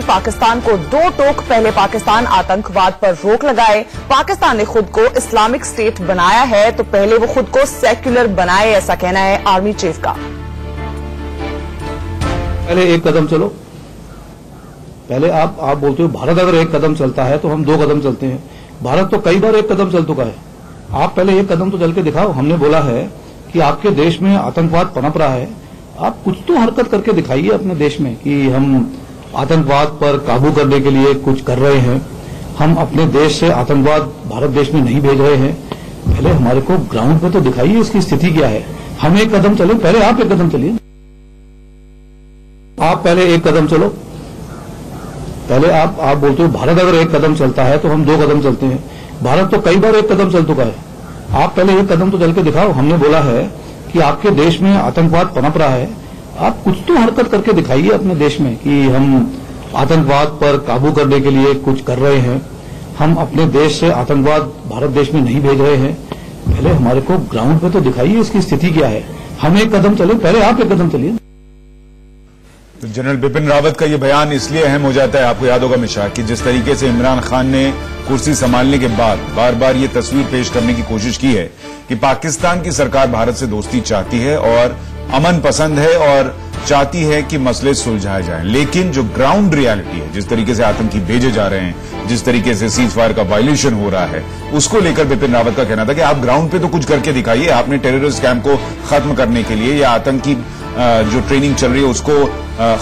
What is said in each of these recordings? BJP Pakistan को दो टोक। पहले पाकिस्तान आतंकवाद पर रोक लगाए, पाकिस्तान ने खुद को इस्लामिक स्टेट बनाया है तो पहले वो खुद को सेक्युलर बनाए, ऐसा कहना है आर्मी चीफ का। पहले एक कदम चलो, पहले आप बोलते हो भारत अगर एक कदम चलता है तो हम दो कदम चलते हैं। भारत तो कई बार एक कदम चल चुका है, आप पहले एक कदम तो चल के दिखाओ। हमने बोला है कि आपके देश में आतंकवाद पनप रहा है, आप कुछ तो हरकत करके दिखाइए अपने देश में कि हम आतंकवाद पर काबू करने के लिए कुछ कर रहे हैं, हम अपने देश से आतंकवाद भारत देश में नहीं भेज रहे हैं। पहले हमारे को ग्राउंड पर तो दिखाइए इसकी स्थिति क्या है। हम एक कदम चले, पहले आप एक कदम चलिए। आप पहले एक कदम चलो, पहले आप बोलते हो भारत अगर एक कदम चलता है तो हम दो कदम चलते हैं। भारत तो कई बार एक कदम चल चुका है, आप पहले एक कदम तो चल के दिखाओ। हमने बोला है कि आपके देश में आतंकवाद पनप रहा है, आप कुछ तो हरकत करके दिखाइए अपने देश में कि हम आतंकवाद पर काबू करने के लिए कुछ कर रहे हैं, हम अपने देश से आतंकवाद भारत देश में नहीं भेज रहे हैं। पहले हमारे को ग्राउंड पे तो दिखाइए इसकी स्थिति क्या है। हम एक कदम चले, पहले आप एक कदम चलिए। तो जनरल बिपिन रावत का ये बयान इसलिए अहम हो जाता है, आपको याद होगा मिश्रा, कि जिस तरीके से इमरान खान ने कुर्सी संभालने के बाद बार बार ये तस्वीर पेश करने की कोशिश की है कि पाकिस्तान की सरकार भारत से दोस्ती चाहती है और अमन पसंद है और चाहती है कि मसले सुलझाए जाएं, लेकिन जो ग्राउंड रियलिटी है, जिस तरीके से आतंकी भेजे जा रहे हैं, जिस तरीके से सीज फायर का वायलेशन हो रहा है, उसको लेकर बिपिन रावत का कहना था कि आप ग्राउंड पे तो कुछ करके दिखाइए। आपने टेररिस्ट कैंप को खत्म करने के लिए या आतंकी जो ट्रेनिंग चल रही है उसको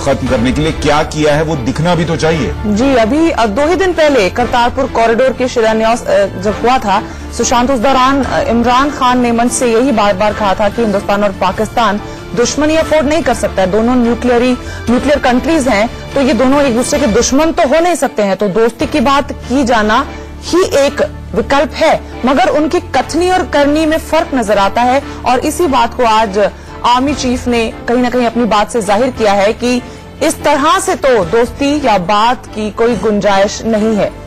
खत्म करने के लिए क्या किया है वो दिखना भी तो चाहिए। जी, अभी दो ही दिन पहले करतारपुर कॉरिडोर के शिलान्यास जब हुआ था सुशांत, उस दौरान इमरान खान ने मंच से यही बार बार कहा था कि हिंदुस्तान और पाकिस्तान दुश्मनी अफोर्ड नहीं कर सकता है, दोनों न्यूक्लियर कंट्रीज हैं, तो ये दोनों एक दूसरे के दुश्मन तो हो नहीं सकते हैं, तो दोस्ती की बात की जाना ही एक विकल्प है। मगर उनकी कथनी और करनी में फर्क नजर आता है और इसी बात को आज आर्मी चीफ ने कहीं ना कहीं अपनी बात से जाहिर किया है कि इस तरह से तो दोस्ती या बात की कोई गुंजाइश नहीं है।